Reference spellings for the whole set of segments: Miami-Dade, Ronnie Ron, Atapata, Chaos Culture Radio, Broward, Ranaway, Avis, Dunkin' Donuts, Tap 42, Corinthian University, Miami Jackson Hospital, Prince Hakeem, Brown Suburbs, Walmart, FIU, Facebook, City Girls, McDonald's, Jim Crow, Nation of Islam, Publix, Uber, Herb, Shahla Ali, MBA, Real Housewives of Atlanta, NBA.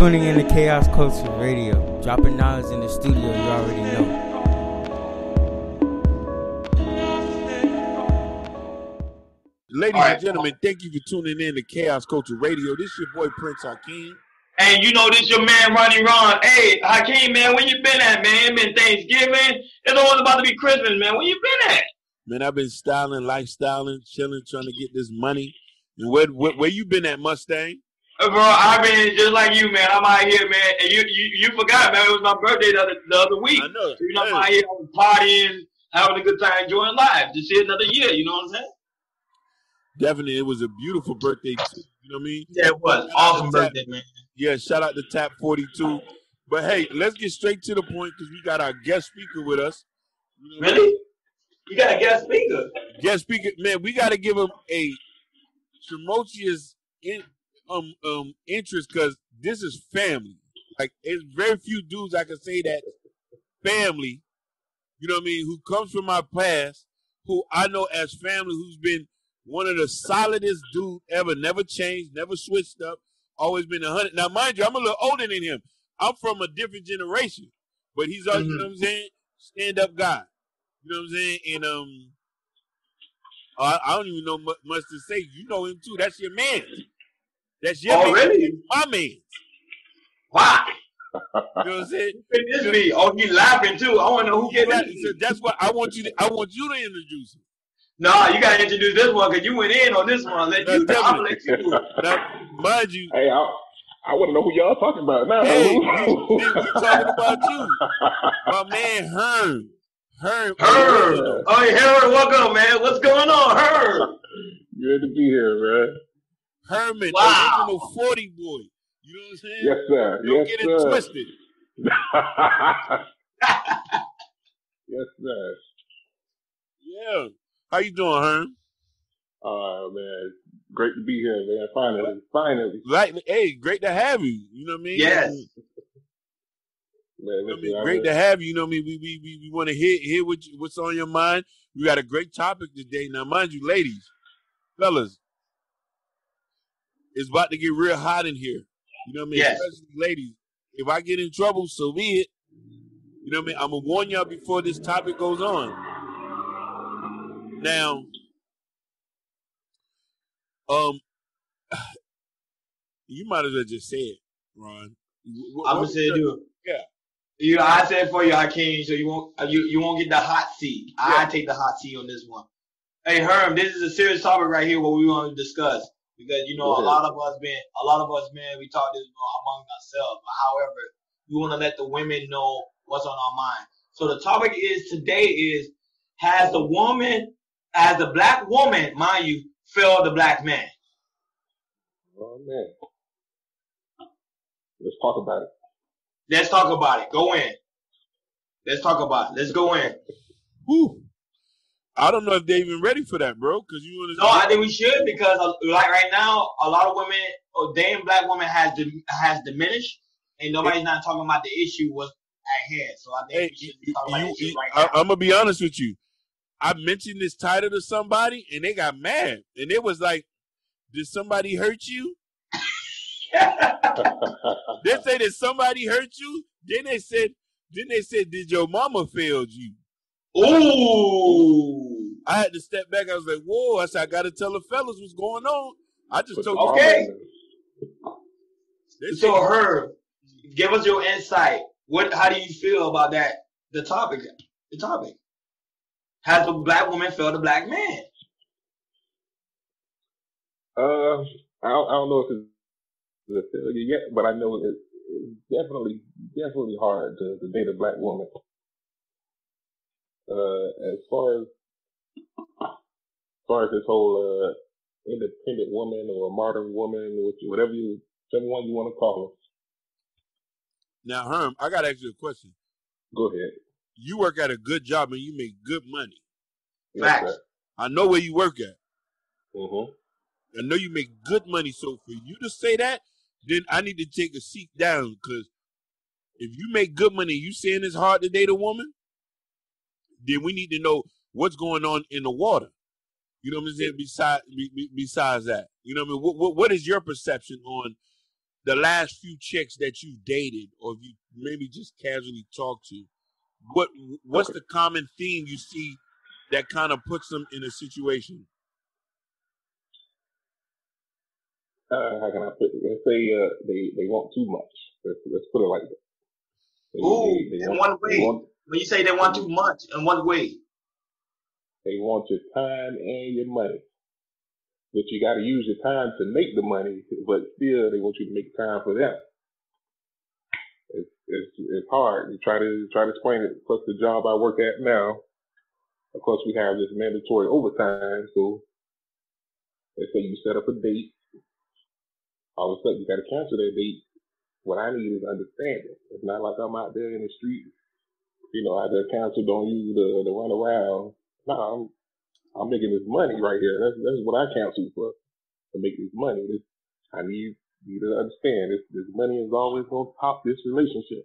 tuning in to Chaos Culture Radio, dropping knowledge in the studio you already know. Ladies and gentlemen, thank you for tuning in to Chaos Culture Radio. This is your boy, Prince Hakeem. And you know, this your man, Ronnie Ron. Hey, Hakeem, man, where you been at, man? It been Thanksgiving. It's always about to be Christmas, man. Where you been at? Man, I've been styling, lifestyling, chilling, trying to get this money. And where you been at, Mustang? Bro, I've been just like you, man. I'm out here, man. And you forgot, man. It was my birthday the other week. I know. So, you know, I'm out here partying, having a good time, enjoying life. Just see another year, you know what I'm saying? Definitely, it was a beautiful birthday, too. You know what I mean? Yeah, it was. Awesome birthday, man. Yeah, shout out to Tap 42. But, hey, let's get straight to the point because we got our guest speaker with us. You know really? I mean? You got a guest speaker? Guest speaker. Man, we got to give him a tumultuous interest because this is family. Like, there's very few dudes I can say that family, you know what I mean, who comes from my past, who I know as family, who's been one of the solidest dudes ever, never changed, never switched up, always been 100. Now, mind you, I'm a little older than him. I'm from a different generation, but he's, you know what I'm saying, stand-up guy. You know what I'm saying? And I don't even know much to say. You know him, too. That's your man. That's your man. Really? My man. Why? You know what I'm saying? It's me. Oh, he's laughing, too. I want to know who gets laughing. So that's what I want you to introduce him. No, you gotta introduce this one because you went in on this one. Let you do it. Now, mind you. Hey, I want to know who y'all talking about now. Hey, we talking about you, my man Herb. Herb. Oh, hey, Herb, welcome, man. What's going on, Herb? Good to be here, man. Herman, wow. Original 40 boy. You know what I'm saying? Yes, sir. Don't get it twisted. Yes, sir. Yeah. How you doing, Herm? Oh, man. Great to be here, man. Finally. Like, hey, great to have you. You know what I mean? Yes. Man, listen, great to have you. You know what I mean? We want to hear what's on your mind. We got a great topic today. Now, mind you, ladies, fellas, it's about to get real hot in here. You know what I mean? Yes. Especially ladies. If I get in trouble, so be it. You know what I mean? I'm going to warn y'all before this topic goes on. Now, you might as well just say it, Ron. I'm gonna say it. Yeah, I said it for you, Hakeem. So you won't get the hot seat. Yeah. I take the hot seat on this one. Hey, Herm, this is a serious topic right here. What we want to discuss because you know a lot of us, man, we talk this among ourselves. But however, we want to let the women know what's on our mind. So the topic is today is has the black woman, mind you, failed the black man? Oh, man. Let's talk about it. Go in. Let's go in. Whew. I don't know if they're even ready for that, bro. Because you understand. No, I think we should because, like right now, a lot of women, damn black women, has diminished, and nobody's not talking about the issue was at hand. So I think we should talk about the issue right now. I'm gonna be honest with you. I mentioned this title to somebody, and they got mad. And it was like, did somebody hurt you? They say, did somebody hurt you? Then they said, did your mama fail you? Ooh. I had to step back. I was like, whoa. I said, I got to tell the fellas what's going on. I just told you. Okay. So, Herb, give us your insight. How do you feel about that? The topic. Has the black woman failed the black man? I don't know if it's a failure yet, but I know it's definitely hard to date a black woman. As far as this whole independent woman or modern woman, whichever one you want to call her. Now, Herm, I got to ask you a question. Go ahead. You work at a good job and you make good money. Facts. Yes, I know where you work at. Mm-hmm. I know you make good money. So for you to say that, then I need to take a seat down because if you make good money, you saying it's hard to date a woman, then we need to know what's going on in the water. You know what I'm saying? Besides that, you know what I mean? What is your perception on the last few chicks that you dated, or you maybe just casually talked to, what's the common theme you see that kind of puts them in a situation? How can I put it? Let's say they want too much. Let's put it like that. When you say they want too much, in what way? They want your time and your money. But you got to use your time to make the money, but still they want you to make time for them. It's hard. You try to explain it. Plus the job I work at now, of course we have this mandatory overtime. So let's say you set up a date. All of a sudden you got to cancel that date. What I need is understanding. It's not like I'm out there in the street, out there counsel, don't use the run around. No, I'm making this money right here. That's what I counsel for, to make this money. I need you to understand this money is always going to top this relationship.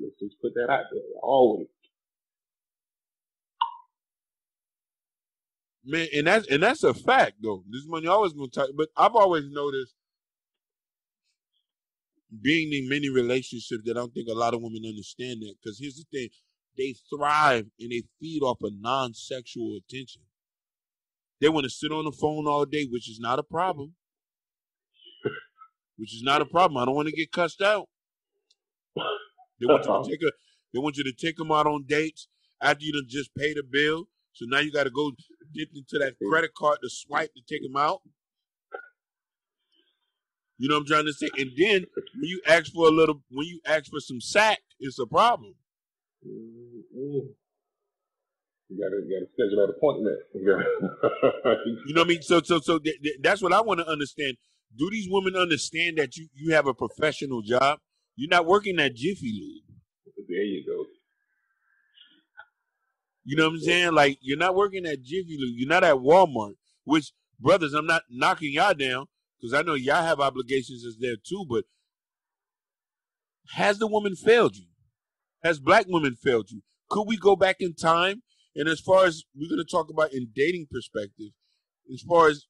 Let's just put that out there, always. Man, and that's a fact though. This money always going to top. But I've always noticed, being in many relationships, that I don't think a lot of women understand that. Because here's the thing, they thrive and they feed off of non-sexual attention. They want to sit on the phone all day, which is not a problem. I don't want to get cussed out. They want you to take them out on dates after you done just paid a bill. So now you got to go dip into that credit card to swipe to take them out. You know what I'm trying to say? And then when you ask for some sack, it's a problem. Mm-hmm. You gotta schedule an appointment. You know what I mean? So that's what I want to understand. Do these women understand that you have a professional job? You're not working at Jiffy Lube. There you go. You know what I'm saying? Like, you're not working at Jiffy Lube. You're not at Walmart. Which, brothers, I'm not knocking y'all down, because I know y'all have obligations as there too, but has the woman failed you? Has black women failed you? Could we go back in time? And as far as we're going to talk about in dating perspective, as far as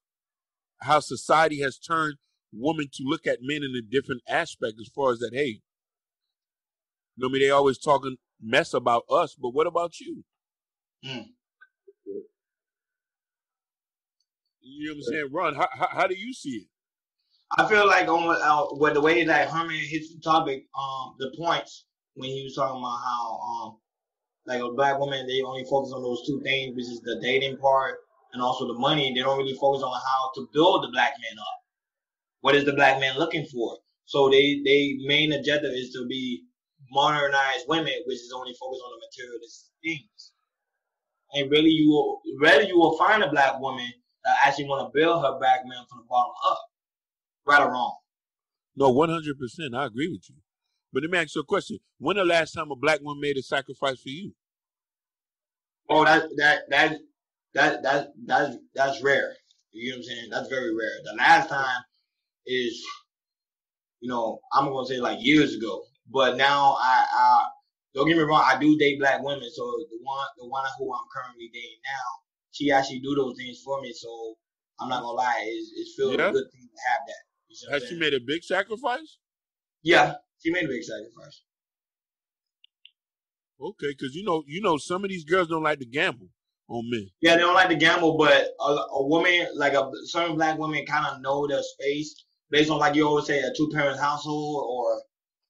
how society has turned women to look at men in a different aspect, as far as that, hey, you know what I mean? They always talking mess about us, but what about you? Mm. You know what I'm saying? Ron, how do you see it? I feel like with the way that Herman hit the topic, the points when he was talking about how, like a black woman, they only focus on those two things, which is the dating part and also the money. They don't really focus on how to build the black man up. What is the black man looking for? So they main objective is to be modernized women, which is only focused on the materialist things. And really, you will find a black woman that actually want to build her black man from the bottom up. Right or wrong? No, 100%. I agree with you. But let me ask you a question. When the last time a black woman made a sacrifice for you? Oh, that's rare. You know what I'm saying? That's very rare. The last time is, I'm gonna say like years ago. But now I don't get me wrong, I do date black women. So the one who I'm currently dating now, she actually do those things for me. So I'm not gonna lie, it's feels a good thing to have that. You know Has she made a big sacrifice? Yeah, she made a big sacrifice. Okay, because you know, some of these girls don't like to gamble on men. Yeah, they don't like to gamble, but a woman, like certain black women kind of know their space based on, like you always say, a two-parent household, or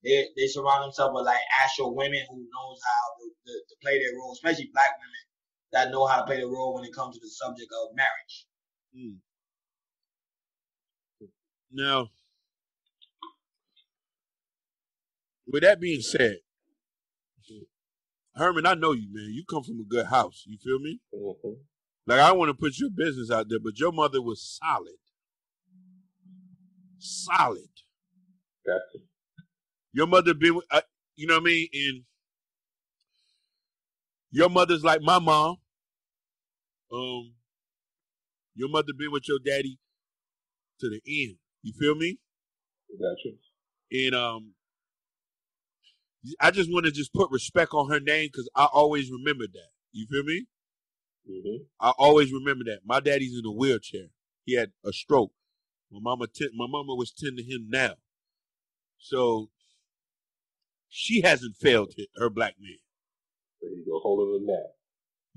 they surround themselves with, like, actual women who knows how to play their role, especially black women that know how to play their role when it comes to the subject of marriage. Mm. Now, with that being said, Herman, I know you, man. You come from a good house. You feel me? Mm-hmm. Like, I want to put your business out there, but your mother was solid. Solid. Gotcha. Your mother been, you know what I mean? And your mother's like my mom. Your mother been with your daddy to the end. You feel me? Gotcha. And I just want to put respect on her name, because I always remember that. You feel me? Mm-hmm. I always remember that. My daddy's in a wheelchair. He had a stroke. My mama was 10 to him now. So she hasn't failed her black man. There you go, holding him back.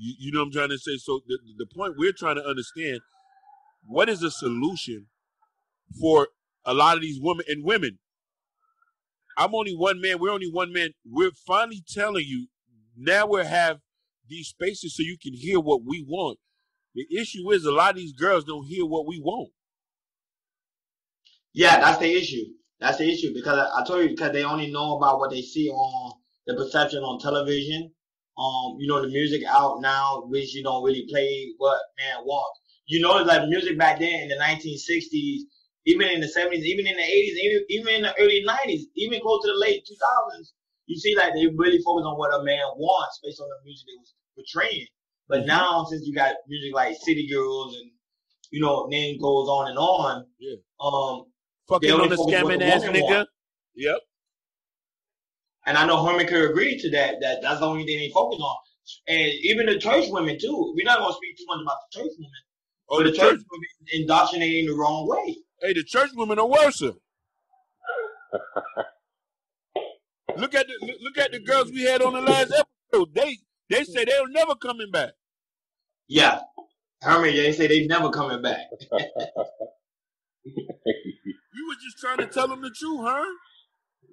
You know what I'm trying to say? So the point we're trying to understand, what is the solution for a lot of these women and women? I'm only one man. We're only one man. We're finally telling you, now we have these spaces so you can hear what we want. The issue is a lot of these girls don't hear what we want. Yeah, that's the issue. That's the issue, because I told you, because they only know about what they see on the perception on television. You know, the music out now, which you don't really play what man wants. You know, like music back then in the 1960s, even in the 70s, even in the 80s, even in the early 90s, even close to the late 2000s, you see like they really focus on what a man wants based on the music they was portraying. But now, since you got music like City Girls and, you know, name goes on and on. Yeah. Fucking on the scamming ass nigga. Want. Yep. And I know Herman could agree to that, that's the only thing they focus on. And even the church women, too. We're not going to speak too much about the church women. Oh, but the church women indoctrinating the wrong way. Hey, the church women are worse. Look at the girls we had on the last episode. They say they're never coming back. Yeah. Herman, they say they're never coming back. You were just trying to tell them the truth, huh?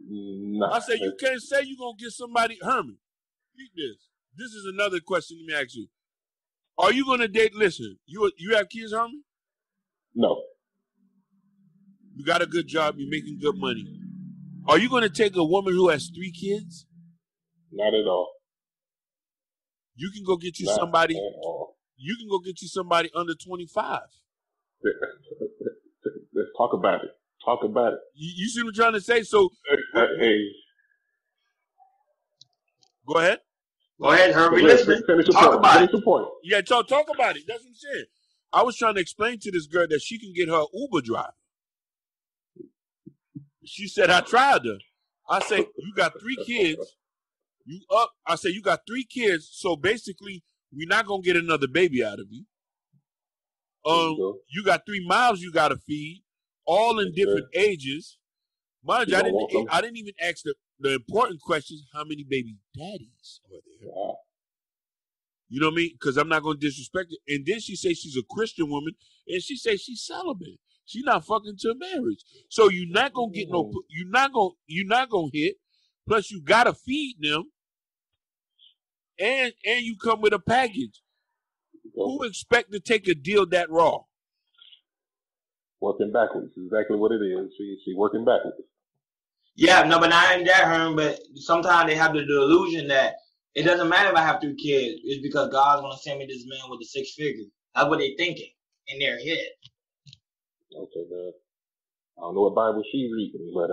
Nah. I said, you can't say you're going to get somebody. Herman, read this. This is another question let me ask you. Are you going to date? Listen, you have kids, Herman? No. You got a good job. You're making good money. Are you going to take a woman who has 3 kids? Not at all. You can go get you somebody. You can go get you somebody under 25. Let's talk about it. Talk about it. You see what I'm trying to say? So, hey. Go ahead, Herbie. Listen. Finish the point. Yeah, talk about it. That's what I'm saying. I was trying to explain to this girl that she can get her Uber driver. She said, I tried her. I said, you got 3 kids. You up. I said, you got 3 kids. So basically, we're not going to get another baby out of you. You got 3 mouths you got to feed, all in different ages. Mind you, I didn't even ask the important questions. How many baby daddies are there? Wow. You know what I mean? Because I'm not going to disrespect it. And then she says she's a Christian woman, and she says she's celibate. She's not fucking till marriage. So you're not going to get no. You're not going to hit. Plus, you got to feed them, and you come with a package. Who expect to take a deal that raw? Working backwards is exactly what it is. She working backwards. Yeah, no, but not in that, Herm, but sometimes they have the delusion that it doesn't matter if I have 3 kids. It's because God's going to send me this man with a 6 figure. That's what they thinking in their head. Okay, man. I don't know what Bible she's reading, but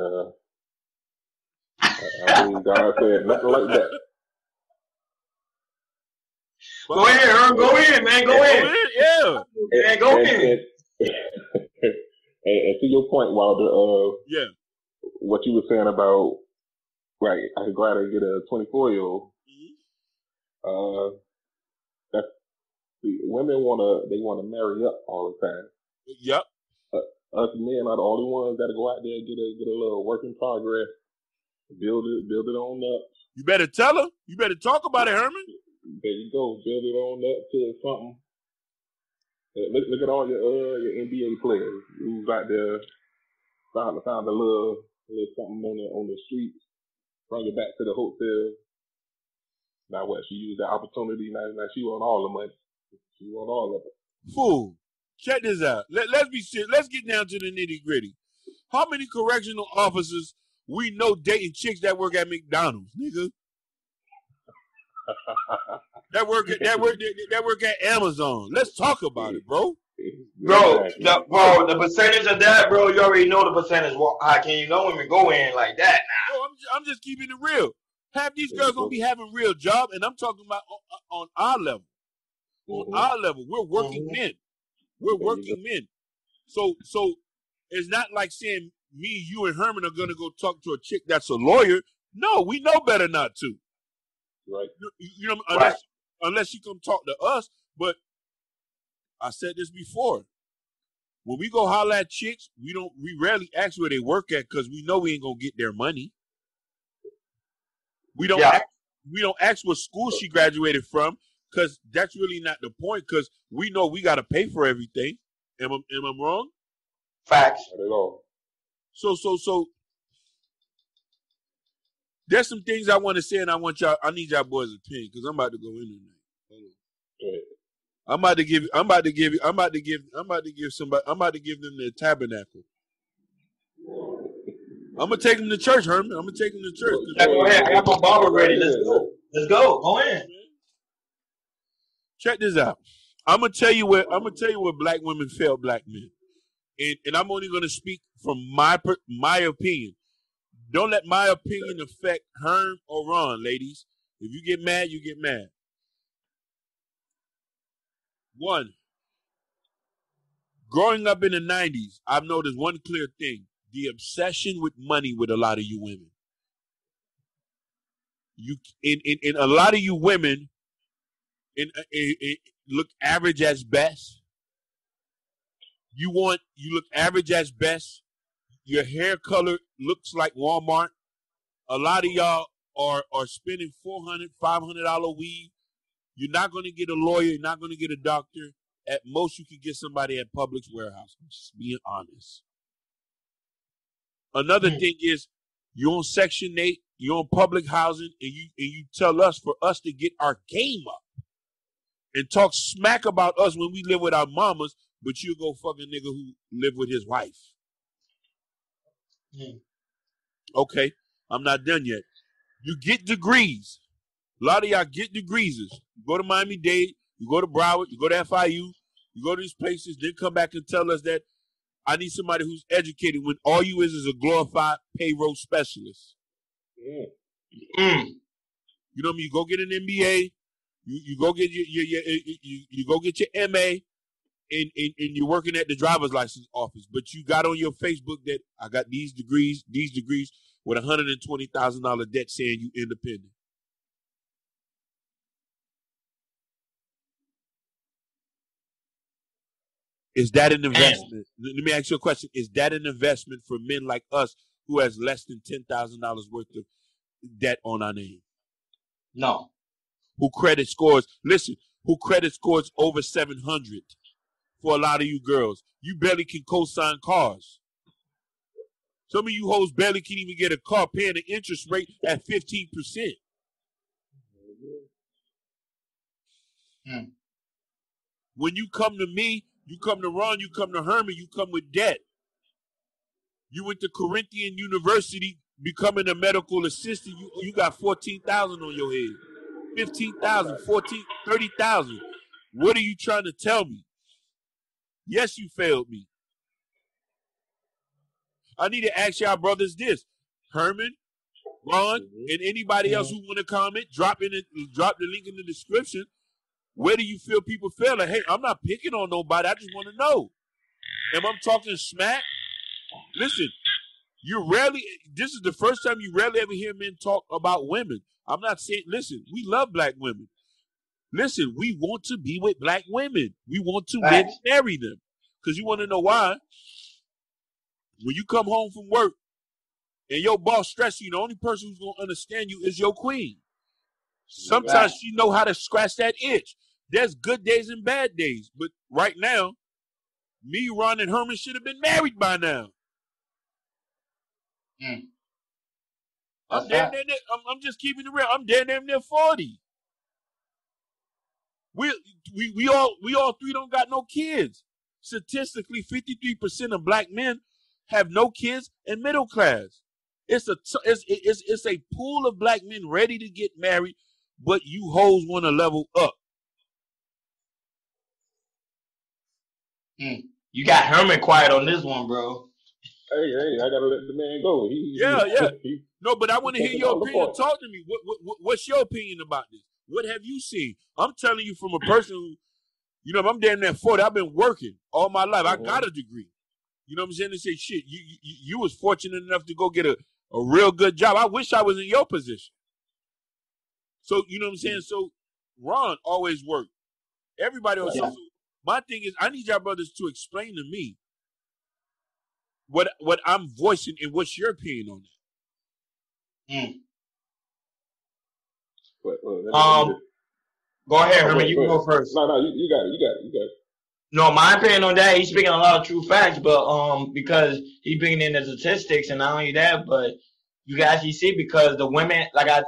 I mean, God said nothing like that. Go ahead, Herb. Go in, man. Go in. Yeah. Man, go in. And to your point, Wilder, what you were saying about, right, I'm glad I get a 24-year-old. Mm-hmm. That's, see, women want to marry up all the time. Yep. Us men are the only ones that go out there and get a little work in progress, build it on up. You better tell her. You better talk about it, Herman. There you go. Build it on up to something. Look at all your NBA players who's out there trying to find a little something on the street, bring it back to the hotel. Now what? She used the opportunity. Now she won all the money. She won all of it. Fool. Check this out. Let's be serious. Let's get down to the nitty gritty. How many correctional officers we know dating chicks that work at McDonald's, nigga? That work at Amazon. Let's talk about it, bro. Bro, the percentage of that, bro. You already know the percentage. Well, how can you know women go in like that? Nah. Bro, I'm just keeping it real. Half these girls gonna be having real job, and I'm talking about on our level. On our level, we're working men. We're working men. So it's not like saying me, you, and Herman are gonna go talk to a chick that's a lawyer. No, we know better not to. Right. You know, unless you come talk to us. But I said this before. When we go holler at chicks, we rarely ask where they work at because we know we ain't gonna get their money. We don't ask what school she graduated from because that's really not the point because we know we gotta pay for everything. Am I wrong? Facts. Not at all. So there's some things I want to say and I need y'all boys' opinion because I'm about to go in tonight. Go ahead. I'm about to give them their tabernacle. I'm gonna take them to church, Herman. I'm gonna take them to church. Go ahead. I got my Bible ready. Let's go. Go in. Check this out. I'm gonna tell you where black women fail black men, and I'm only gonna speak from my opinion. Don't let my opinion affect Herm or Ron, ladies. If you get mad, you get mad. One, growing up in the 90s, I've noticed one clear thing. The obsession with money with a lot of you women. In a lot of you women look average as best. You look average as best. Your hair color looks like Walmart. A lot of y'all are spending $400, $500 weed. You're not going to get a lawyer. You're not going to get a doctor. At most, you can get somebody at Publix warehouse. I'm just being honest. Another thing is, you're on Section 8, you're on public housing, and you tell us for us to get our game up and talk smack about us when we live with our mamas, but you go fuck a nigga who live with his wife. Okay, I'm not done yet. You get degrees. A lot of y'all get degrees. You go to Miami-Dade, you go to Broward, you go to FIU, you go to these places, then come back and tell us that I need somebody who's educated when all you is a glorified payroll specialist. Yeah. You know what I mean? You go get an MBA, you go get your go get your MA, and you're working at the driver's license office, but you got on your Facebook that I got these degrees with $120,000 debt saying you independent. Is that an investment? Let me ask you a question. Is that an investment for men like us who has less than $10,000 worth of debt on our name? No. Who credit scores over 700 for a lot of you girls? You barely can co-sign cars. Some of you hoes barely can even get a car paying an interest rate at 15%. When you come to me, you come to Ron, you come to Herman, you come with debt. You went to Corinthian University, becoming a medical assistant, you got $14,000 on your head. $15,000, $14,000, $30,000. What are you trying to tell me? Yes, you failed me. I need to ask y'all brothers this. Herman, Ron, and anybody else who want to comment, drop the link in the description. Where do you feel people fail? Like, hey, I'm not picking on nobody. I just want to know. Am I talking smack? Listen, this is the first time you rarely ever hear men talk about women. I'm not saying, listen, we love black women. Listen, we want to be with black women. We want to marry them. Because you want to know why? When you come home from work and your boss stresses you, the only person who's going to understand you is your queen. Sometimes she know how to scratch that itch. There's good days and bad days. But right now, me, Ron, and Herman should have been married by now. I'm just keeping it real. I'm damn near 40. We all three don't got no kids. Statistically, 53% of black men have no kids and middle class. It's a pool of black men ready to get married, but you hoes want to level up. You got Herman quiet on this one, bro. Hey, I gotta let the man go. No, but I want to hear your opinion. Talk to me. What's your opinion about this? What have you seen? I'm telling you from a person who, you know, I'm damn near 40. I've been working all my life. I got a degree. You know what I'm saying? They say, shit, you was fortunate enough to go get a real good job. I wish I was in your position. So, you know what I'm saying? So, Ron always worked. Everybody else. So my thing is, I need y'all brothers to explain to me what I'm voicing and what's your opinion on that? Go ahead, Herman. You can go first. No, you got it. No, my opinion on that, he's speaking a lot of true facts, but because he's bringing in the statistics, and not only that, but you can actually see because the women, like I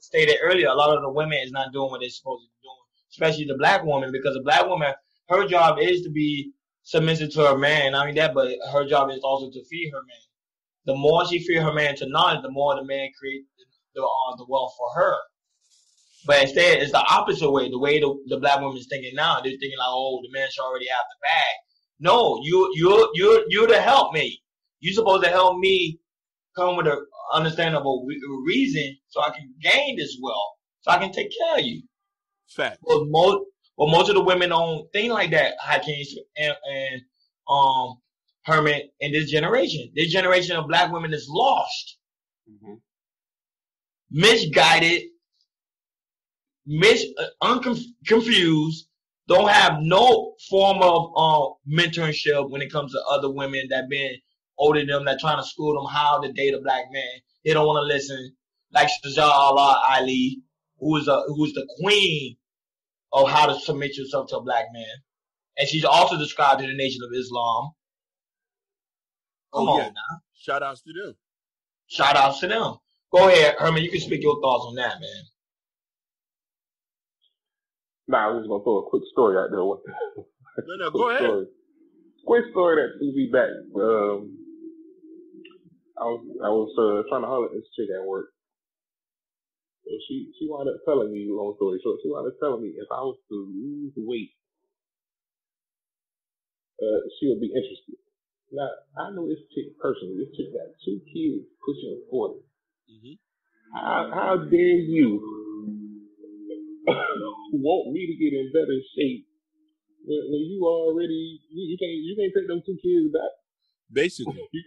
stated earlier, a lot of the women is not doing what they're supposed to be doing, especially the black woman, because the black woman, her job is to be submissive to her man, not only that, but her job is also to feed her man. The more she feed her man to knowledge, the more the man creates the wealth for her. But instead, it's the opposite way. The way the black woman is thinking now, they're thinking like, "Oh, the man should already have the bag." No, you're the helpmate. You're supposed to help me come with an understandable reason so I can gain this wealth, so I can take care of you. Fact. But most of the women don't think like that. Hakeem and Herman in this generation of black women is lost, misguided. Confused, don't have no form of mentorship when it comes to other women that been older than them, that trying to school them how to date a black man. They don't want to listen. Like Shahla Ali, who's the queen of how to submit yourself to a black man, and she's also described in the Nation of Islam. Come on now. Shout outs to them. Go ahead, Herman. You can speak your thoughts on that, man. Nah, I was just gonna throw a quick story out there. No, go ahead. Quick story that threw me back. I was trying to holler at this chick at work. So she wound up telling me, long story short, she wound up telling me if I was to lose weight, she would be interested. Now I know this chick personally. This chick got two kids pushing 40. Mm-hmm. How dare you want me to get in better shape when you already you can't take them two kids back. Basically, you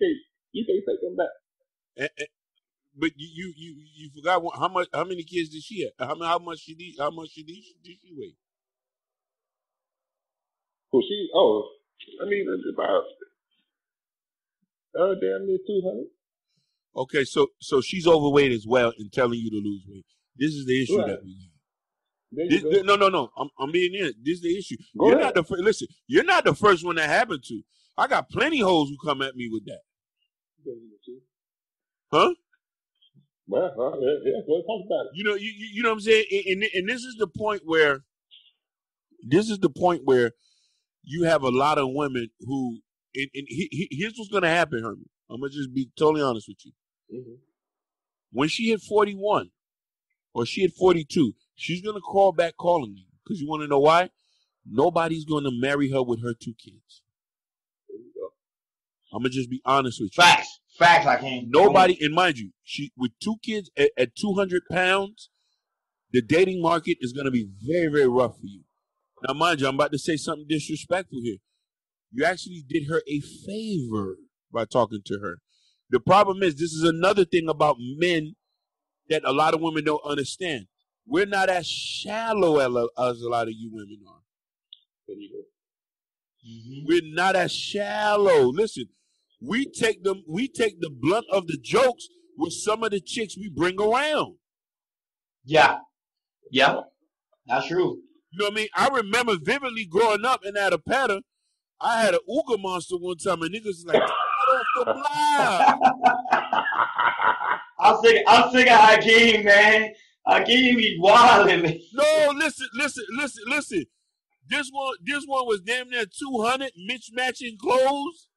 can't take them back. But you forgot how many kids did she have? How much did she weigh? Well, it's about damn near 200. Okay, so she's overweight as well and telling you to lose weight. This is the issue that we have. No. I'm being in. This is the issue. You're not the first one that happened to. I got plenty of hoes who come at me with that. Huh? Well, let's talk about it. You know what I'm saying. And this is the point where you have a lot of women who. Here's what's gonna happen, Herman. I'm gonna just be totally honest with you. Mm-hmm. When she hit 41, or she hit 42. She's going to call back calling you because you want to know why? Nobody's going to marry her with her two kids. There you go. I'm going to just be honest with you. Facts, I can't. Nobody, and mind you, she with two kids at 200 pounds, the dating market is going to be very, very rough for you. Now, mind you, I'm about to say something disrespectful here. You actually did her a favor by talking to her. The problem is, this is another thing about men that a lot of women don't understand. We're not as shallow as a lot of you women are. Mm-hmm. We're not as shallow. Listen, we take the blunt of the jokes with some of the chicks we bring around. Yeah, that's true. You know what I mean? I remember vividly growing up in Atapata, I had an Ooga monster one time, and niggas was like, "Off the block." I'm sick of Hakeem, man. Hakeem be wildin', man. No, listen. This one was damn near 200, mismatching clothes.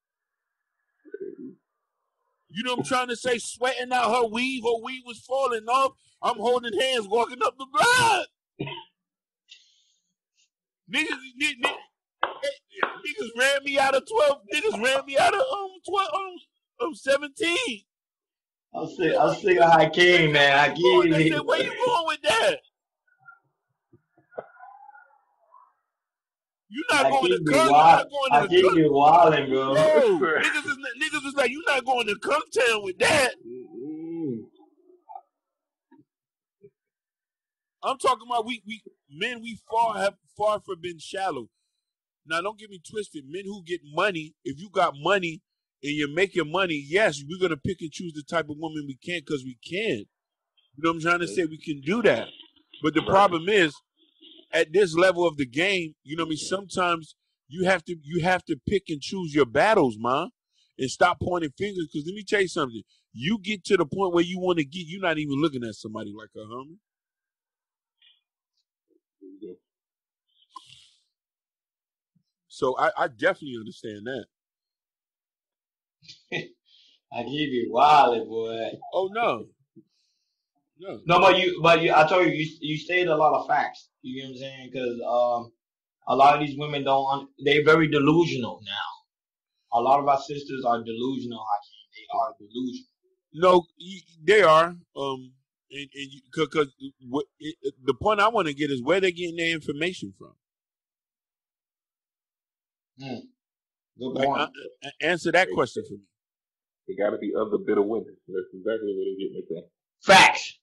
You know what I'm trying to say? Sweating out her weave. Her weave was falling off. I'm holding hands, walking up the block. Niggas ran me out of 12. Niggas ran me out of 17. I'm sick of Hakeem, man. Hakeem. They said, where you going with that? You're not going to come. You're not going to Hakeem be wildin', bro. No. Niggas is like, you're not going to come town with that. Mm-hmm. I'm talking about we men have far from been shallow. Now, don't get me twisted. Men who get money, if you got money, and you make your money, yes, we're going to pick and choose the type of woman we can because we can. You know what I'm trying to say? We can do that. But the problem is, at this level of the game, you know what I mean? Sometimes you have to pick and choose your battles, man, and stop pointing fingers. Because let me tell you something. You get to the point where you want to get, you're not even looking at somebody like a homie. So I definitely understand that. I give you Wiley, boy. Oh no. No. No, but you, I told you, you stated a lot of facts. You know what I'm saying? Because a lot of these women they're very delusional now. A lot of our sisters are delusional, Hakeem. They are delusional. No, they are. Because the point I want to get is where they're getting their information from. Mm. Like, answer that question for me. It got to be other bitter women. That's exactly what they're getting it from. Facts.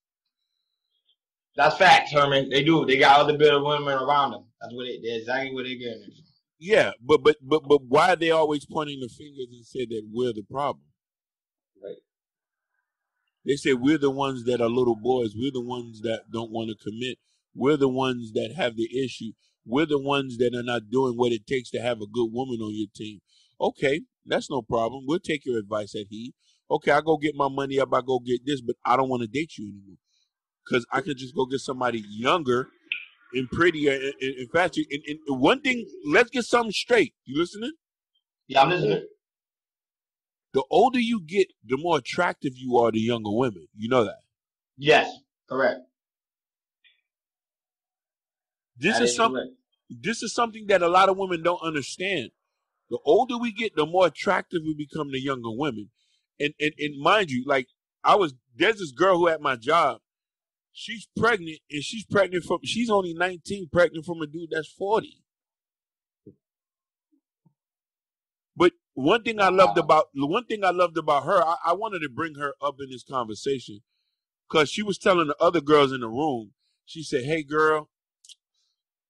That's facts, Herman. They do. They got other bitter women around them. That's exactly what they're getting it from. Yeah, but why are they always pointing the fingers and say that we're the problem? Right. They say we're the ones that are little boys. We're the ones that don't want to commit. We're the ones that have the issue. We're the ones that are not doing what it takes to have a good woman on your team. Okay, that's no problem. We'll take your advice at heed. Okay, I go get my money up. I go get this, but I don't want to date you anymore because I could just go get somebody younger and prettier and faster. And one thing, let's get something straight. You listening? Yeah, I'm listening. The older you get, the more attractive you are to younger women. You know that? Yes, correct. This is something that a lot of women don't understand. The older we get, the more attractive we become to younger women. And mind you, like there's this girl who at my job, she's only 19, pregnant from a dude that's 40. But one thing I loved about her, I wanted to bring her up in this conversation because she was telling the other girls in the room, she said, "Hey girl,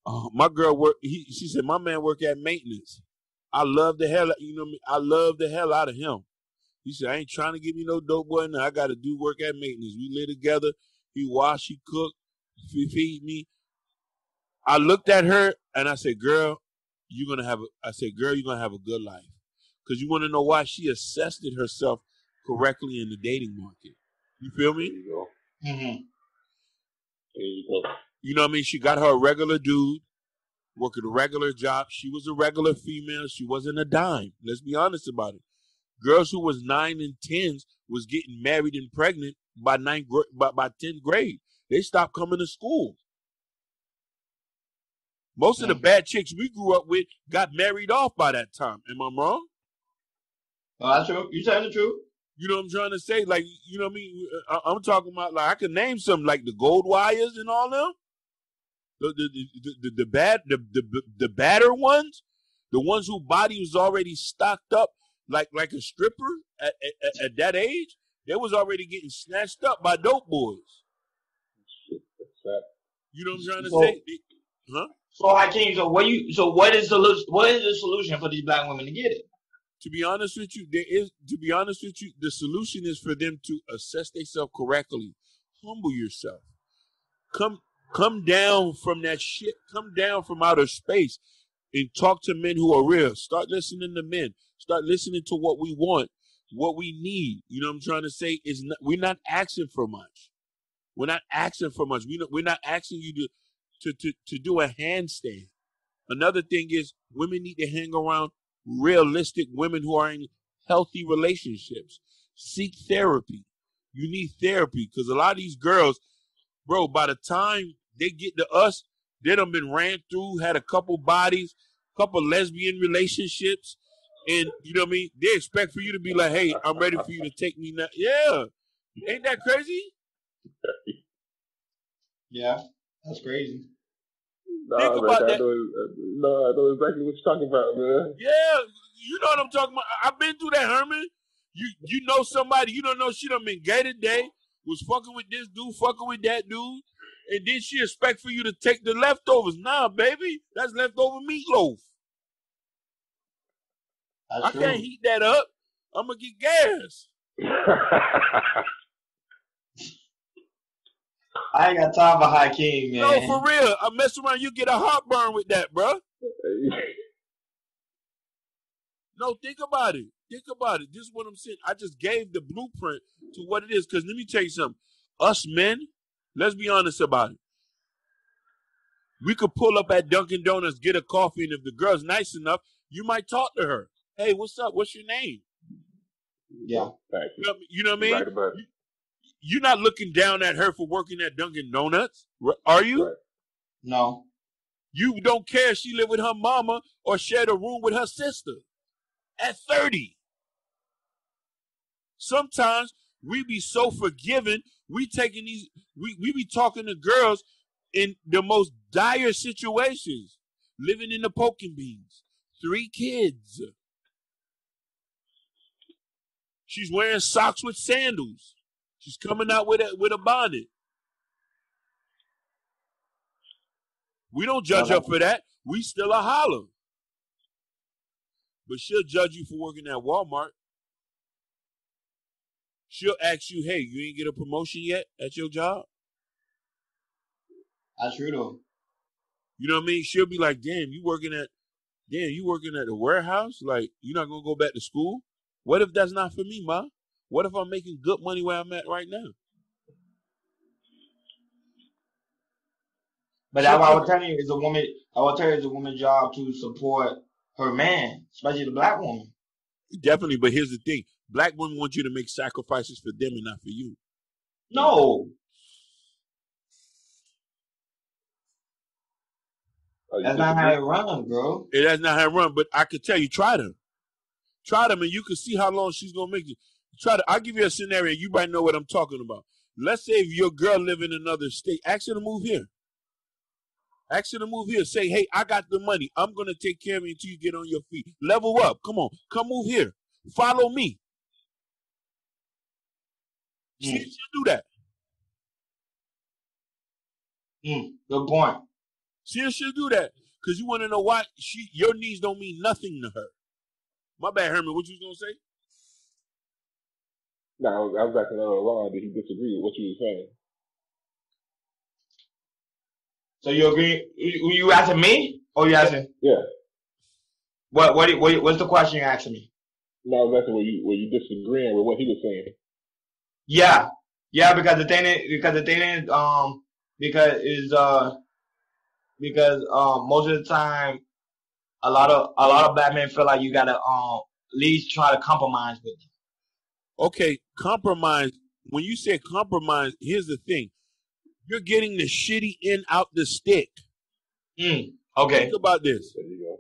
she said, my man work at maintenance. I love the hell out of him. He said, I ain't trying to give me no dope boy. No, I got to do work at maintenance. We live together. He wash, he cook, he feed me." I looked at her and I said, "Girl, you're going to have a good life." Because you want to know why? She assessed herself correctly in the dating market. You feel me? There you go. Mm-hmm. There you go. You know what I mean? She got her a regular dude, working a regular job. She was a regular female. She wasn't a dime. Let's be honest about it. Girls who was 9 and 10s was getting married and pregnant by 10th grade. They stopped coming to school. Most of the bad chicks we grew up with got married off by that time. Am I wrong? That's true. You're telling the truth. You know what I'm trying to say? Like, you know what I mean? I'm talking about, like, I can name some, like the Gold Wires and all them. The badder ones, the ones whose body was already stocked up like a stripper at that age, they was already getting snatched up by dope boys. You know what I'm trying to say? Huh? So Hakeem, what is the solution for these black women to get it? To be honest with you, the solution is for them to assess themselves correctly. Humble yourself. Come down from that shit. Come down from outer space and talk to men who are real. Start listening to men. Start listening to what we want, what we need. You know what I'm trying to say? We're not asking for much. We're not asking for much. We're not asking you to do a handstand. Another thing is women need to hang around realistic women who are in healthy relationships. Seek therapy. You need therapy because a lot of these girls, bro, by the time they get to us, they done been ran through, had a couple bodies, couple lesbian relationships, and you know what I mean? They expect for you to be like, "Hey, I'm ready for you to take me now." Yeah. Ain't that crazy? Yeah, that's crazy. Think about that. I know exactly what you're talking about, man. Yeah, you know what I'm talking about. I've been through that, Herman. You know somebody, you don't know she done been gay today. Was fucking with this dude, fucking with that dude, and then she expect for you to take the leftovers. Nah, baby, that's leftover meatloaf. That's true. I can't heat that up. I'm gonna get gas. I ain't got time for Hakeem, man. No, for real. I mess around, you get a heartburn with that, bro. No, think about it. Think about it. This is what I'm saying. I just gave the blueprint to what it is. Because let me tell you something. Us men, let's be honest about it. We could pull up at Dunkin' Donuts, get a coffee, and if the girl's nice enough, you might talk to her. Hey, what's up? What's your name? Yeah. You know what I mean? Right about it. You're not looking down at her for working at Dunkin' Donuts, are you? Right. No. You don't care if she live with her mama or shared a room with her sister at 30. Sometimes we be so forgiving, we be talking to girls in the most dire situations, living in the poking beans, 3 kids. She's wearing socks with sandals. She's coming out with a bonnet. We don't judge her for that. We still a holler. But she'll judge you for working at Walmart. She'll ask you, hey, you ain't get a promotion yet at your job? I sure do. You know what I mean? She'll be like, damn, you working at the warehouse? Like, you're not going to go back to school? What if that's not for me, ma? What if I'm making good money where I'm at right now? But I would tell you it's a woman's job to support her man, especially the black woman. Definitely, but here's the thing. Black women want you to make sacrifices for them and not for you. No. That's not how it runs, bro. That's not how it runs, but I could tell you, try them. Try them and you can see how long she's going to make it. I'll give you a scenario. You might know what I'm talking about. Let's say if your girl live in another state, ask her to move here. Ask her to move here. Say, hey, I got the money. I'm going to take care of you until you get on your feet. Level up. Come on. Come move here. Follow me. Mm. See if she'll do that. Mm. Good point. See if she'll do that. Because you want to know why? Your needs don't mean nothing to her. My bad, Herman. What you was going to say? No, I was back to another line that he disagreed with what you were saying. So you agree? You asking me? Or you asking? Yeah. What's the question you asking me? No, I was asking were you disagreeing with what he was saying? Yeah, because most of the time, a lot of black men feel like you gotta at least try to compromise with them. Okay, compromise. When you say compromise, here's the thing. You're getting the shitty end out the stick. Mm, okay. Think about this. There you go.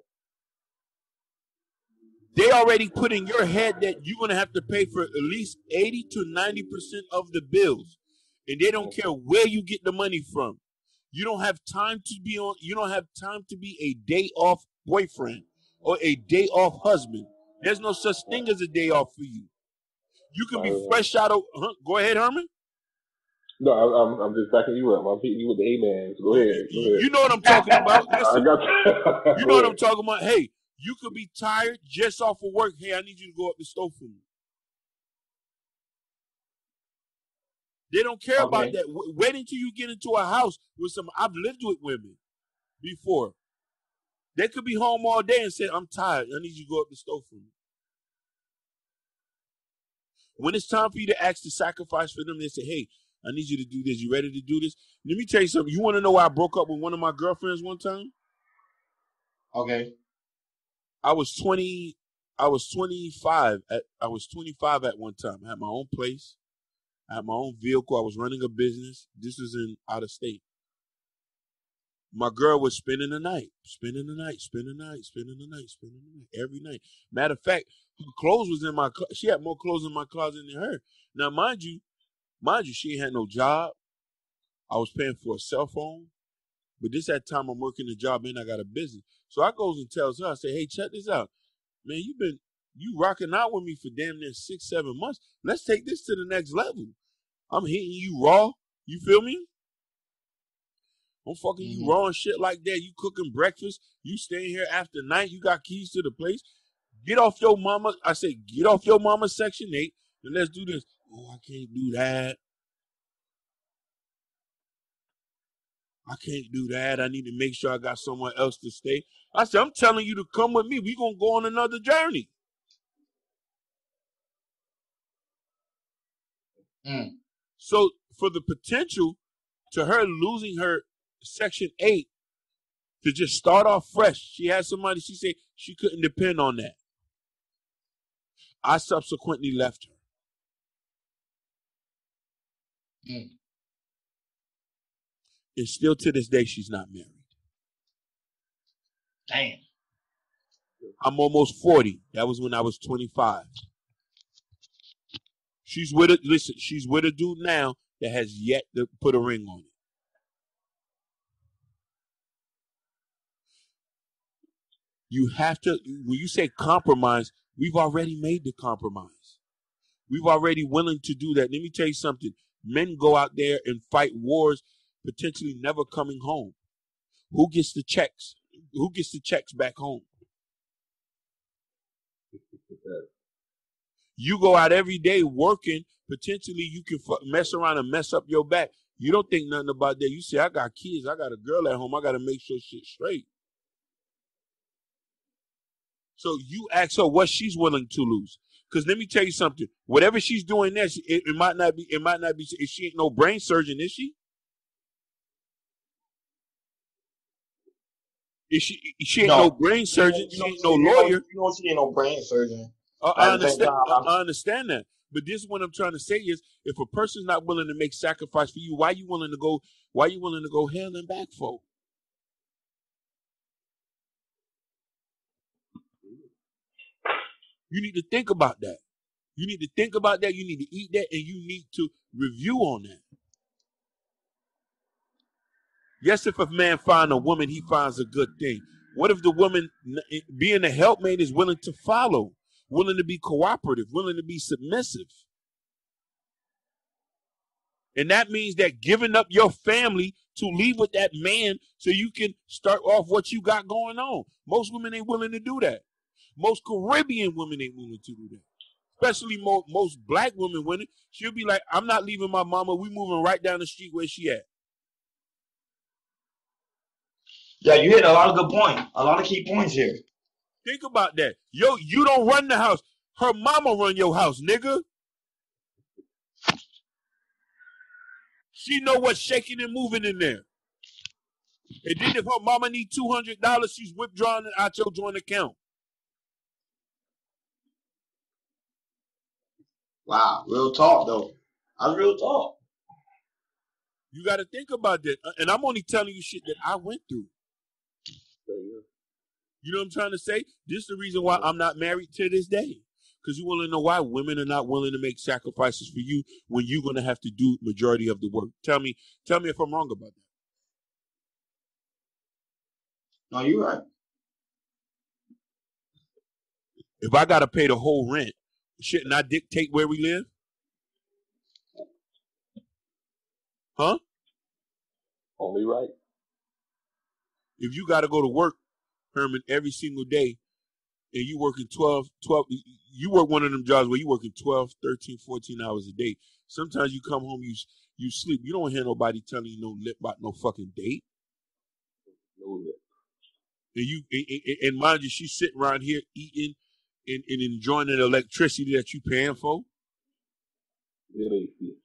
They already put in your head that you're going to have to pay for at least 80 to 90% of the bills. And they don't care where you get the money from. You don't have time to be a day off boyfriend or a day off husband. There's no such thing as a day off for you. You can be fresh out of... Huh? Go ahead, Herman. No, I'm just backing you up. I'm hitting you with the amens. Go ahead. You know what I'm talking about. Listen, I got you. You know what I'm talking about. Hey, you could be tired just off of work. Hey, I need you to go up the stove for me. They don't care about that. Wait until you get into a house with some... I've lived with women before. They could be home all day and say, I'm tired. I need you to go up the stove for me. When it's time for you to ask to sacrifice for them, they say, hey, I need you to do this. You ready to do this? Let me tell you something. You want to know why I broke up with one of my girlfriends one time? Okay. I was 25 at one time. I had my own place. I had my own vehicle. I was running a business. This was out of state. My girl was spending the night, every night. Matter of fact, her clothes was in my closet. She had more clothes in my closet than her. Now, mind you, she ain't had no job. I was paying for a cell phone. But this at time I'm working a job and I got a business. So I goes and tells her, I say, hey, check this out. Man, you rocking out with me for damn near 6-7 months. Let's take this to the next level. I'm hitting you raw. You feel me? I'm fucking you raw and shit like that. You cooking breakfast. You staying here after night. You got keys to the place. Get off your mama. I said, get off your mama Section 8 and let's do this. Oh, I can't do that. I can't do that. I need to make sure I got somewhere else to stay. I said, I'm telling you to come with me. We're going to go on another journey. Mm. So for the potential to her losing her Section 8 to just start off fresh, she had somebody, she said she couldn't depend on that. I subsequently left her. Mm. And still to this day, she's not married. Damn. I'm almost 40. That was when I was 25. She's with a, listen, she's with a dude now that has yet to put a ring on it. You have to, when you say compromise, we've already made the compromise. We've already willing to do that. Let me tell you something. Men go out there and fight wars, potentially never coming home. Who gets the checks? Who gets the checks back home? You go out every day working, potentially you can mess around and mess up your back. You don't think nothing about that. You say, I got kids. I got a girl at home. I got to make sure shit's straight. So you ask her what she's willing to lose. Because let me tell you something. Whatever she's doing there, it might not be, she ain't no brain surgeon, is she? She ain't no brain surgeon. She ain't no lawyer. You know she ain't no brain surgeon. I understand that. But this is what I'm trying to say is, if a person's not willing to make sacrifice for you, why you willing to go hell and back for? You need to think about that. You need to think about that. You need to eat that, and you need to review on that. Yes, if a man finds a woman, he finds a good thing. What if the woman, being a helpmate, is willing to follow, willing to be cooperative, willing to be submissive? And that means that giving up your family to leave with that man so you can start off what you got going on. Most women ain't willing to do that. Most Caribbean women ain't willing to do that. Especially most black women, when she'll be like, I'm not leaving my mama. We moving right down the street where she at. Yeah, you hit a lot of good points. A lot of key points here. Think about that. Yo, you don't run the house. Her mama run your house, nigga. She know what's shaking and moving in there. And then if her mama need $200, she's withdrawing it out your joint account. Wow, real talk, though. That's real talk. You got to think about that. And I'm only telling you shit that I went through. You know what I'm trying to say? This is the reason why I'm not married to this day. Because you want to know why women are not willing to make sacrifices for you when you're going to have to do majority of the work. Tell me if I'm wrong about that. No, you're right. If I got to pay the whole rent, shouldn't I dictate where we live? Huh? Only right. If you got to go to work, Herman, every single day, and you working 12, you work one of them jobs where you working 12, 13, 14 hours a day. Sometimes you come home, you sleep. You don't hear nobody telling you no lip about no fucking date. No lip. And mind you, she's sitting around here eating and enjoying the electricity that you paying for. It ain't it.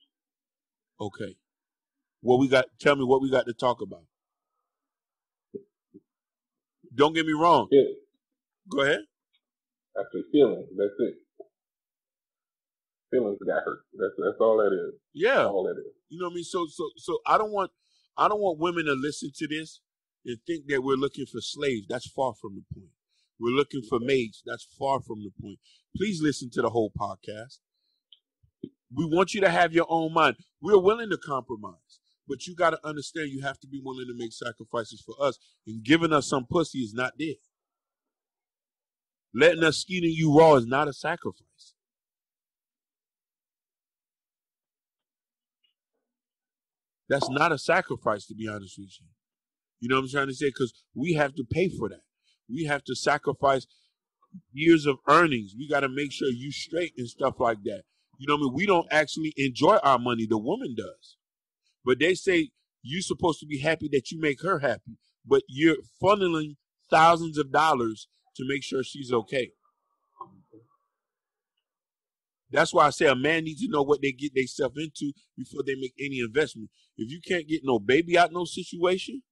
Okay. Tell me what we got to talk about. Don't get me wrong. Yeah. Go ahead. Actually, feelings. That's it. Feelings got hurt. That's all that is. Yeah. All that is. You know what I mean? So I don't want women to listen to this and think that we're looking for slaves. That's far from the point. We're looking for maids. That's far from the point. Please listen to the whole podcast. We want you to have your own mind. We're willing to compromise. But you got to understand, you have to be willing to make sacrifices for us. And giving us some pussy is not there. Letting us skin you raw is not a sacrifice. That's not a sacrifice, to be honest with you. You know what I'm trying to say? Because we have to pay for that. We have to sacrifice years of earnings. We got to make sure you straight and stuff like that. You know what I mean? We don't actually enjoy our money. The woman does. But they say you're supposed to be happy that you make her happy, but you're funneling thousands of dollars to make sure she's okay. That's why I say a man needs to know what they get themselves into before they make any investment. If you can't get no baby out no situation,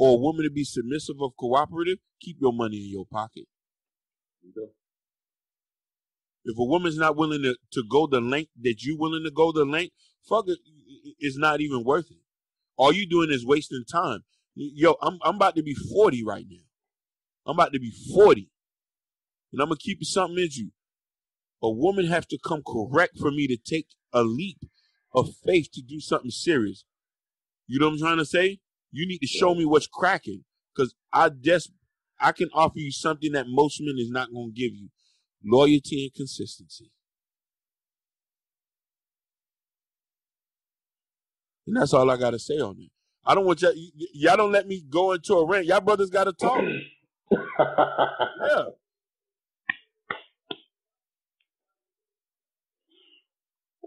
or a woman to be submissive or cooperative, keep your money in your pocket. Okay. If a woman's not willing to go the length that you're willing to go the length, fuck it, it's not even worth it. All you're doing is wasting time. Yo, I'm about to be 40 right now. I'm about to be 40. And I'm going to keep something in you. A woman has to come correct for me to take a leap of faith to do something serious. You know what I'm trying to say? You need to show me what's cracking, because I can offer you something that most men is not going to give you. Loyalty and consistency. And that's all I got to say on it. I don't want y'all don't let me go into a rant. Y'all brothers got to talk. Yeah.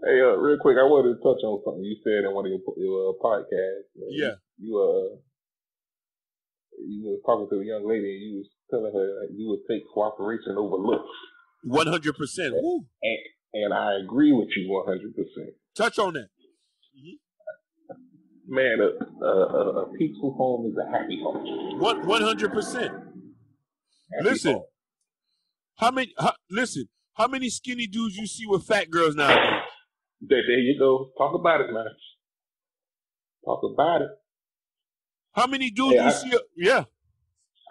Hey, real quick, I wanted to touch on something you said in one of your podcasts. Yeah. You were talking to a young lady and you was telling her like, you would take cooperation over looks. 100%. And I agree with you 100%. Touch on that. Mm-hmm. Man, a peaceful home is a happy home. 100%. Listen, how many skinny dudes you see with fat girls nowadays? There you go. Talk about it, man. Talk about it. How many dudes you see? Yeah.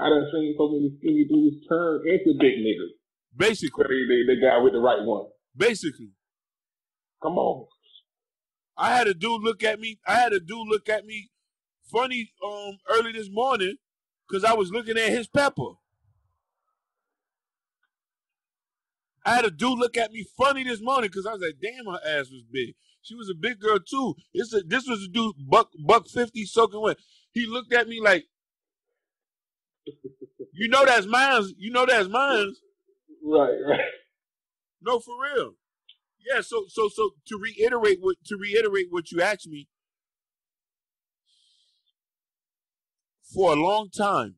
I done seen so many skinny dudes turn into big niggas. Basically. The guy with the right one. Basically. Come on. I had a dude look at me funny early this morning because I was looking at his pepper. I had a dude look at me funny this morning because I was like, damn, her ass was big. She was a big girl, too. This was a dude, buck 50, soaking wet. He looked at me like, you know that's mine. You know that's mine. Right. No, for real. Yeah, so to reiterate what you asked me, for a long time,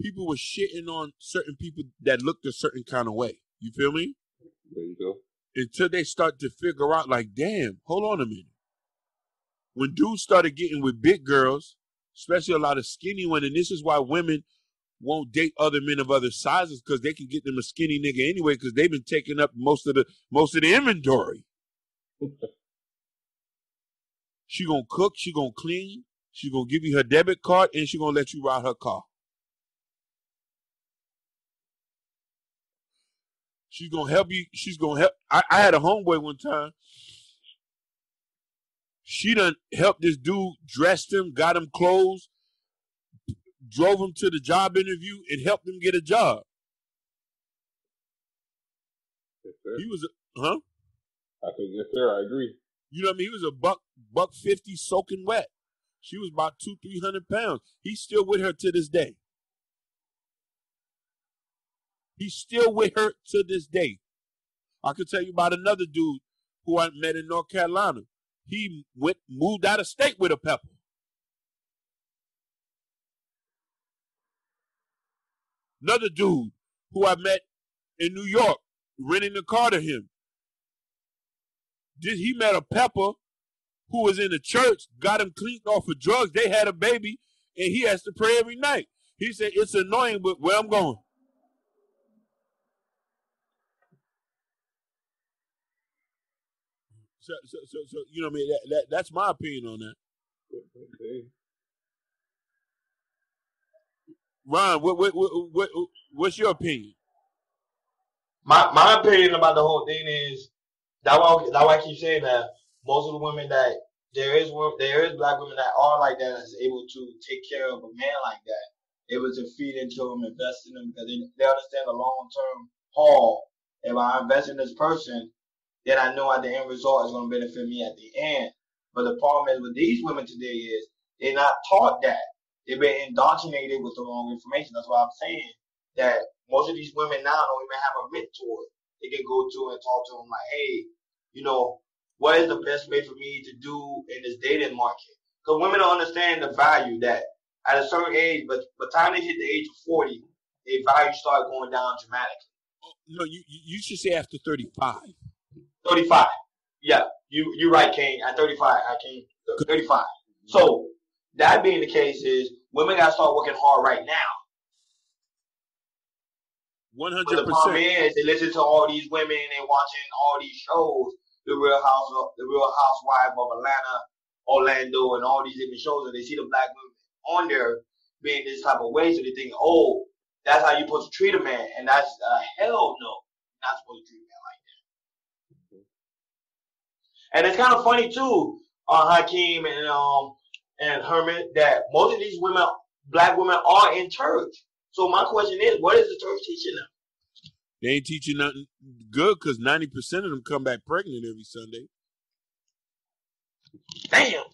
people were shitting on certain people that looked a certain kind of way. You feel me? There you go. Until they start to figure out, like, damn, hold on a minute. When dudes started getting with big girls, especially a lot of skinny women, and this is why women won't date other men of other sizes, because they can get them a skinny nigga anyway, because they've been taking up most of the inventory. She gonna cook, she gonna clean, she gonna give you her debit card, and she gonna let you ride her car. She's going to help you. She's going to help. I had a homeboy one time. She done helped this dude, dressed him, got him clothes, drove him to the job interview, and helped him get a job. Yes, sir. He was huh? I said, yes, sir. I agree. You know what I mean? He was a buck 50 soaking wet. She was about 200-300 pounds. He's still with her to this day. He's still with her to this day. I could tell you about another dude who I met in North Carolina. He moved out of state with a pepper. Another dude who I met in New York, renting a car to him. He met a pepper who was in the church, got him cleaned off of drugs. They had a baby, and he has to pray every night. He said, it's annoying, but where I'm going. So you know what I mean? That's my opinion on that. Okay. Ron, what's your opinion? My opinion about the whole thing is that's why I keep saying that most of the women that there is black women that are like that is able to take care of a man like that, able to feed into him, invest in him, because they understand the long term haul. If I invest in this person, that I know at the end result is going to benefit me at the end. But the problem is with these women today is they're not taught that. They've been indoctrinated with the wrong information. That's why I'm saying that Most of these women now don't even have a mentor they can go to and talk to them like, hey, you know, what is the best way for me to do in this dating market? Because women don't understand the value that at a certain age, but by the time they hit the age of 40, their value starts going down dramatically. No, you should say after 35. 35. Yeah, you're right, Kane. At 35, 35. So that being the case is women got to start working hard right now. 100%. But the problem is they listen to all these women and watching all these shows, the Real Housewives of Atlanta, Orlando, and all these different shows, and they see the black women on there being this type of way, so they think, oh, that's how you're supposed to treat a man, and that's hell no, you're not supposed to treat a man like that. Okay. And it's kind of funny too, Hakeem and Herman, that most of these women, black women, are in church. So my question is, what is the church teaching them? They ain't teaching nothing good because 90% of them come back pregnant every Sunday. Damn.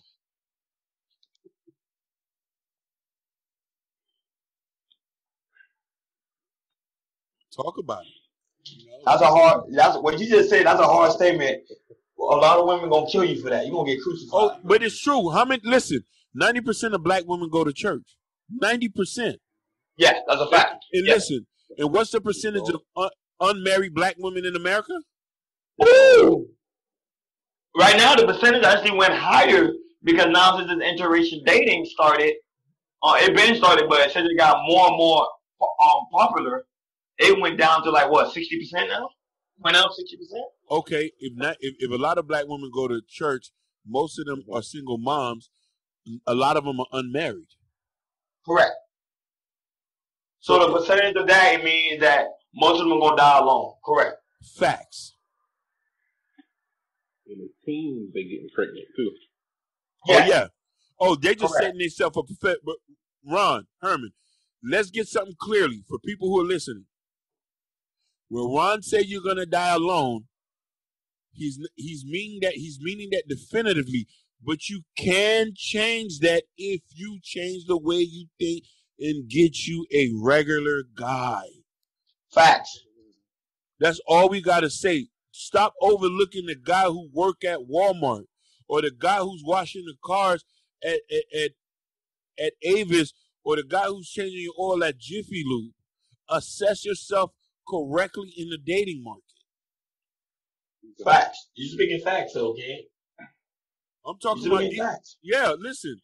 Talk about it. You know? That's what you just said. That's a hard statement. A lot of women gonna kill you for that. You're gonna get crucified. Oh, but it's true. How many? Listen, 90% of black women go to church. 90%. Yeah, that's a fact. And yeah. Listen, and what's the percentage of unmarried black women in America? Ooh. Right now, the percentage actually went higher because now since this interracial dating started, it been started, but since it got more and more popular, it went down to like, what, 60% now? Went up 60%? Okay, if a lot of black women go to church, most of them are single moms. A lot of them are unmarried. Correct. So the percentage of that, it means that most of them are going to die alone. Correct. Facts. And the teens, they getting pregnant, too. Yeah. Oh, yeah. Oh, they just setting themselves up. But Ron, Herman, let's get something clearly for people who are listening. Where Ron said you're going to die alone, he's meaning that definitively. But you can change that if you change the way you think and get you a regular guy. Facts. That's all we got to say. Stop overlooking the guy who work at Walmart or the guy who's washing the cars at Avis or the guy who's changing your oil at Jiffy Lube. Assess yourself correctly in the dating market. Facts. You're speaking facts, okay? I'm talking about these facts. Yeah, listen.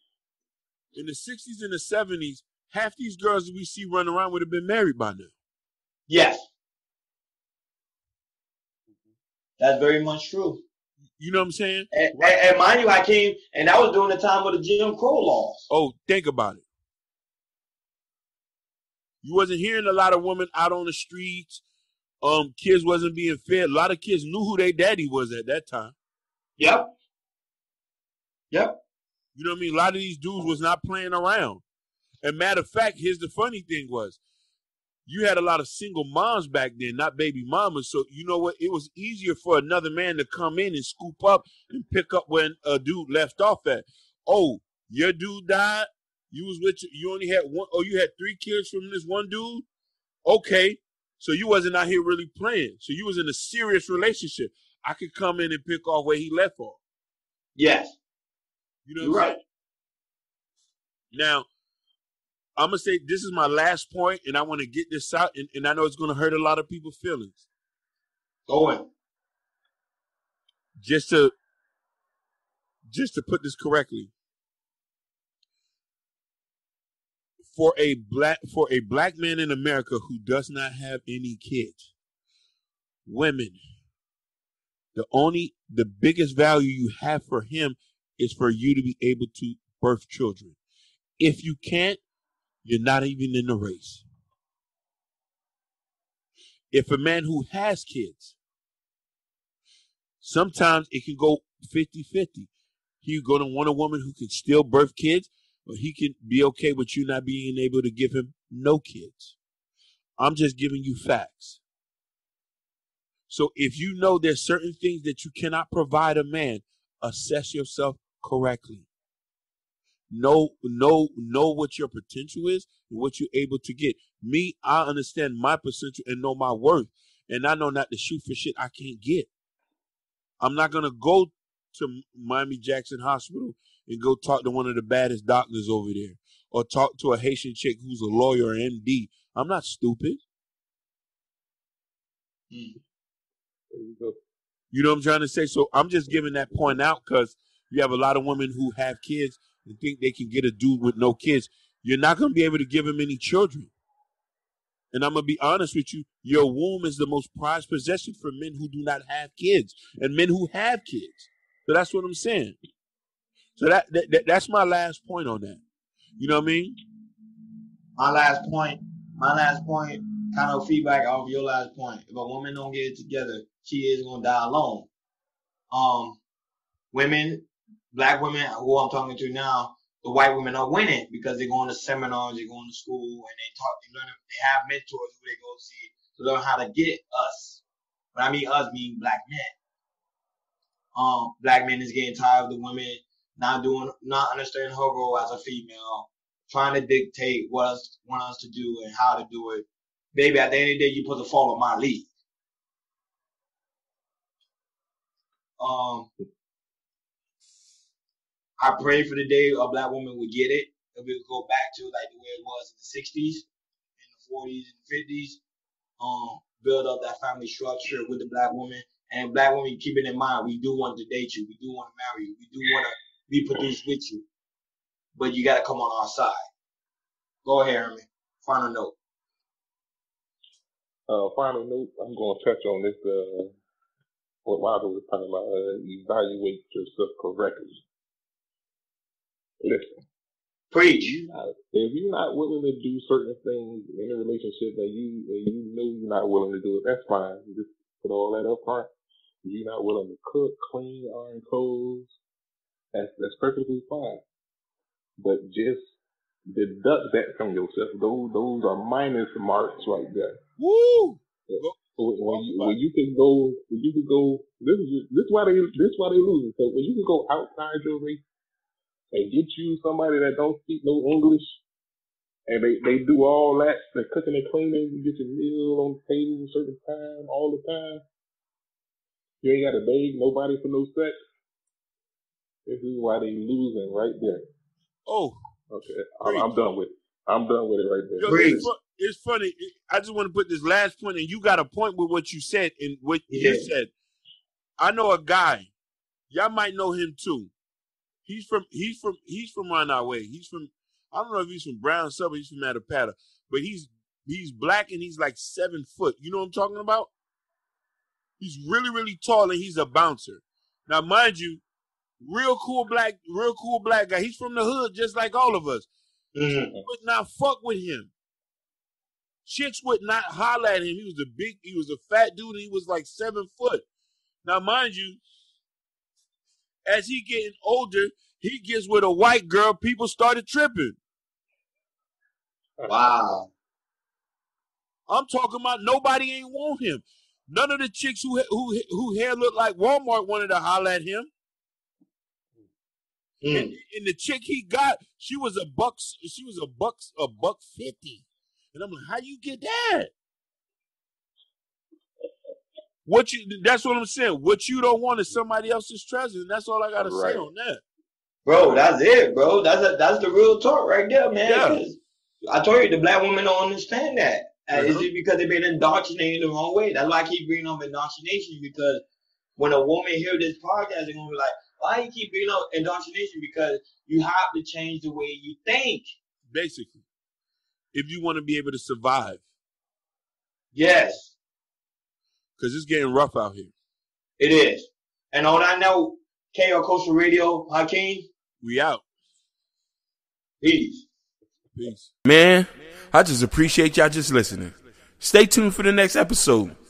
In the 60s and the 70s, half these girls that we see running around would have been married by now. Yes. That's very much true. You know what I'm saying? And mind you, I came, and that was during the time of the Jim Crow laws. Oh, think about it. You wasn't hearing a lot of women out on the streets. Kids wasn't being fed. A lot of kids knew who their daddy was at that time. Yep. You know what I mean? A lot of these dudes was not playing around. And matter of fact, here's the funny thing was, you had a lot of single moms back then, not baby mamas. So you know what? It was easier for another man to come in and scoop up and pick up when a dude left off at. Oh, your dude died. You only had one. Oh, you had three kids from this one dude. Okay, so you wasn't out here really playing. So you was in a serious relationship. I could come in and pick off where he left off. Yes, you know what I'm saying? Now, I'm going to say this is my last point, and I want to get this out, and I know it's going to hurt a lot of people's feelings. Go on. Just to put this correctly, for a black man in America who does not have any kids, women, the biggest value you have for him is for you to be able to birth children. If you can't, you're not even in the race. If a man who has kids, sometimes it can go 50-50. He's going to want a woman who can still birth kids, or he can be okay with you not being able to give him no kids. I'm just giving you facts. So if you know there's certain things that you cannot provide a man, assess yourself correctly. Know what your potential is and what you're able to get. Me, I understand my potential and know my worth. And I know not to shoot for shit I can't get. I'm not going to go to Miami Jackson Hospital and go talk to one of the baddest doctors over there or talk to a Haitian chick who's a lawyer or MD. I'm not stupid. There you go. You know what I'm trying to say? So I'm just giving that point out because you have a lot of women who have kids and think they can get a dude with no kids. You're not going to be able to give him any children. And I'm going to be honest with you, your womb is the most prized possession for men who do not have kids and men who have kids. So that's what I'm saying. So that's my last point on that. You know what I mean? My last point, kind of feedback off your last point. If a woman don't get it together, she is going to die alone. Women, black women who I'm talking to now, the white women are winning because they're going to seminars, they're going to school, and they talk, they learn, they have mentors who they go see to learn how to get us. But I mean us meaning black men. Black men is getting tired of the women not understanding her role as a female, trying to dictate what us want us to do and how to do it. Baby, at the end of the day, you put the fall on my lead. I pray for the day a black woman would get it and we would go back to like the way it was in the 60s, in the 40s, and 50s. Build up that family structure with the black woman. And black women, keep it in mind, we do want to date you. We do want to marry you. We do want to reproduce with you. But you got to come on our side. Go ahead, Herman. Final note. Final note, I'm going to touch on this. What Robert was talking about, evaluate yourself correctly. Listen. Preach. If you're not willing to do certain things in a relationship and you know you're not willing to do it, that's fine. You just put all that up front. If you're not willing to cook, clean, iron clothes, that's perfectly fine. But just deduct that from yourself. Those are minus marks right there. Woo! Yeah. When you can go. This is why they losing. So when you can go outside your race and get you somebody that don't speak no English, and they do all that, they're cooking and cleaning, you get your meal on the table a certain time, all the time. You ain't got to beg nobody for no sex. This is why they losing right there. Oh. Okay. I'm done with it. I'm done with it right there. Yo, it's funny. I just want to put this last point, and you got a point with what you said and what you said. I know a guy. Y'all might know him too. He's from Ranaway. I don't know if he's from Brown Suburbs, he's from Atapata. But he's black and he's like 7 foot. You know what I'm talking about? He's really, really tall and he's a bouncer. Now mind you, real cool black guy. He's from the hood just like all of us. Mm-hmm. Chicks would not fuck with him. Chicks would not holler at him. He was a fat dude and he was like 7 foot. Now mind you, as he getting older, he gets with a white girl, people started tripping. Wow. I'm talking about nobody ain't want him. None of the chicks who hair looked like Walmart wanted to holler at him. Mm. And the chick he got, she was a buck 50. And I'm like, how you get that? That's what I'm saying. What you don't want is somebody else's treasure, and that's all I gotta say on that. Bro, that's it, bro. That's the real talk right there, man. Yeah. I told you the black women don't understand that. Mm-hmm. It's just because they've been indoctrinated the wrong way. That's why I keep bringing up indoctrination, because when a woman hears this podcast, they're gonna be like, why you keep bringing up indoctrination? Because you have to change the way you think. Basically. If you want to be able to survive. Yes. Because it's getting rough out here. It is. And on that note, Chaos Culture Radio, Hakeem. We out. Peace. Man, I just appreciate y'all just listening. Stay tuned for the next episode.